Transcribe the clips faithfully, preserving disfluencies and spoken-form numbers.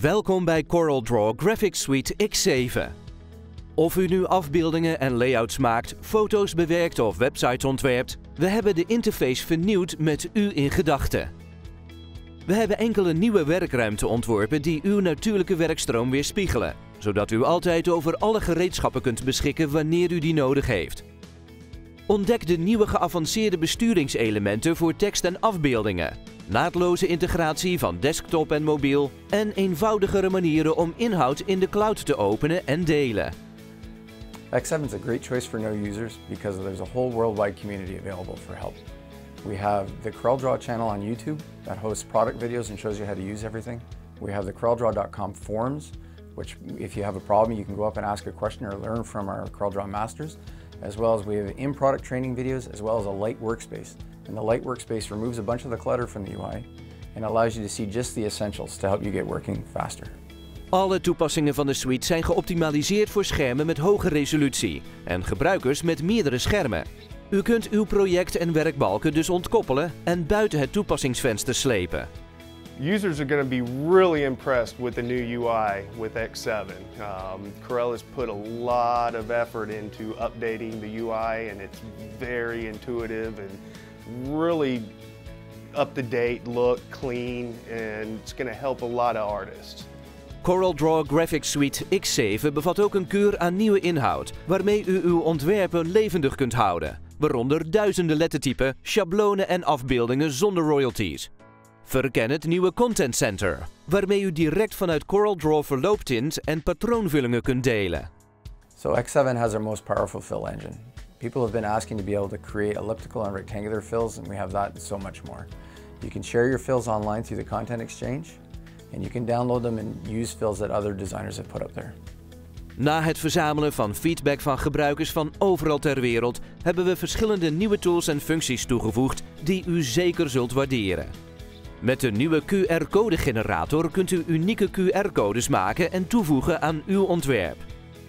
Welkom bij CorelDRAW Graphics Suite X zeven. Of u nu afbeeldingen en layouts maakt, foto's bewerkt of websites ontwerpt, we hebben de interface vernieuwd met u in gedachten. We hebben enkele nieuwe werkruimte ontworpen die uw natuurlijke werkstroom weerspiegelen, zodat u altijd over alle gereedschappen kunt beschikken wanneer u die nodig heeft. Ontdek de nieuwe geavanceerde besturingselementen voor tekst en afbeeldingen, naadloze integratie van desktop en mobiel en eenvoudigere manieren om inhoud in de cloud te openen en delen. X seven is a great choice for new users because there's a whole worldwide community available for help. We have the CorelDRAW channel on YouTube that hosts product videos and shows you how to use everything. We have the CorelDRAW dot com forums, which if you have a problem you can go up and ask a question or learn from our CorelDRAW Masters. As well as we have in-product training videos, as well as a light workspace. And the light workspace removes a bunch of the clutter from the U I en allows you to see just the essentials to help you get working faster. Alle toepassingen van de suite zijn geoptimaliseerd voor schermen met hoge resolutie en gebruikers met meerdere schermen. U kunt uw project en werkbalken dus ontkoppelen en buiten het toepassingsvenster slepen. Users are going to be really impressed with the new U I with X seven. Um, Corel has put a lot of effort into updating the U I, and it's very intuitive and really up-to-date look, clean, and it's going to help a lot of artists. CorelDRAW Graphics Suite X zeven bevat ook een kuur aan nieuwe inhoud, waarmee u uw ontwerpen levendig kunt houden, waaronder duizenden lettertypen, schablonen en afbeeldingen zonder royalties. Verken het nieuwe Content Center, waarmee u direct vanuit CorelDRAW verlooptint en patroonvullingen kunt delen. So X seven has our most powerful fill engine. People have been asking to be able to create elliptical and rectangular fills, and we have that and so much more. You can share your fills online through the Content Exchange, and you can download them and use fills that other designers have put up there. Na het verzamelen van feedback van gebruikers van overal ter wereld, hebben we verschillende nieuwe tools en functies toegevoegd die u zeker zult waarderen. Met de nieuwe Q R-code generator kunt u unieke Q R-codes maken en toevoegen aan uw ontwerp.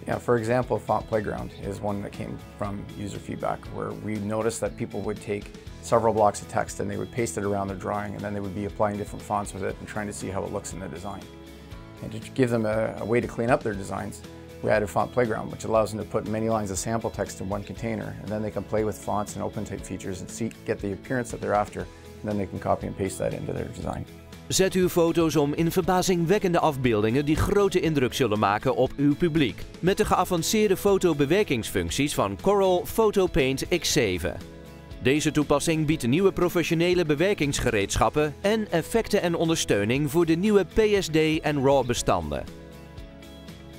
Yeah, for example, Font Playground is one that came from user feedback, where we noticed that people would take several blocks of text and they would paste it around their drawing, and then they would be applying different fonts with it and trying to see how it looks in the design. And to give them a, a way to clean up their designs, we added Font Playground, which allows them to put many lines of sample text in one container, and then they can play with fonts and open type features and see, get the appearance that they're after. Then they can copy and paste that into their design. Zet uw foto's om in verbazingwekkende afbeeldingen die grote indruk zullen maken op uw publiek, met de geavanceerde fotobewerkingsfuncties van Corel PhotoPaint X zeven. Deze toepassing biedt nieuwe professionele bewerkingsgereedschappen en effecten en ondersteuning voor de nieuwe P S D en RAW bestanden.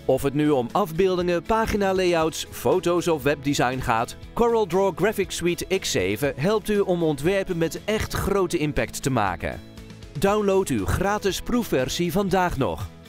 Of het nu om afbeeldingen, pagina-layouts, foto's of webdesign gaat, CorelDRAW Graphics Suite X zeven helpt u om ontwerpen met echt grote impact te maken. Download uw gratis proefversie vandaag nog.